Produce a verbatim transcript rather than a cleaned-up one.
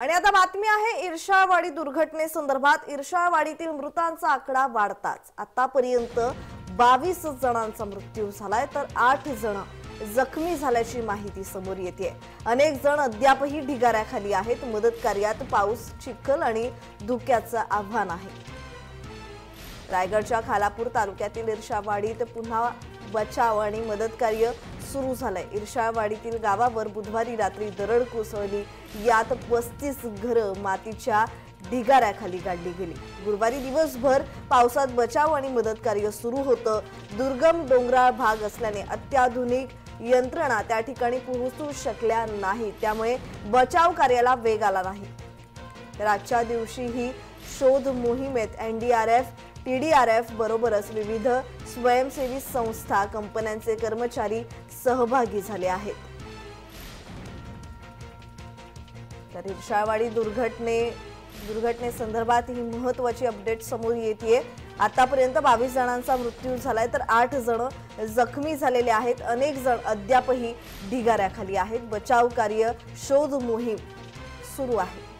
आणि आता बातमी आहे इर्शाळवाडी दुर्घटने संदर्भात। इर्शाळवाडीतील मृतांचा आकडा वाढताच आतापर्यंत बावीस जणांचा मृत्यू झालाय तर आठ जण जखमी झाल्याची माहिती समोर येते। अनेक जण अद्यापही ढिगाऱ्याखाली आहेत। मदत कार्यात पाऊस, चिखल आणि धुक्याचं आव्हान आहे। रायगडच्या खालापूर तालुक्यातील इर्शाळवाडीत पुन्हा बचाव आणि मदत कार्य सुरू झाले। इर्शाळवाडीतील गावावर बुधवारी रात्री दरड कोसळली। यात पस्तीस घरे मातीच्या ढिगाऱ्याखाली गाडली गेली। गुरुवारी दिवसभर पावसात बचाव आणि मदत कार्य सुरू होतं। दुर्गम डोंगराळ भाग असल्याने अत्याधुनिक यंत्रणा त्या ठिकाणी पोहोचू शकल्या नाही, त्यामुळे बचाव कार्याला वेग आला नाही। रातच्या दिवशी ही शोध मोहिमेत एनडीआरएफ, टीडीआरएफ बरोबरच विविध स्वयंसेवी संस्था, कंपन्यांचे कर्मचारी सहभागी झाले आहेत। तर इर्शाळवाडी दुर्घटने दुर्घटने संदर्भात ही महत्त्वाची अपडेट समोर येतेय। आतापर्यंत बावीस जणांचा मृत्यू झालाय तर आठ जण जखमी झालेले आहेत। अनेक जण अद्यापही ढिगाऱ्याखाली आहेत। बचाव कार्य, शोध मोहीम सुरू आहे।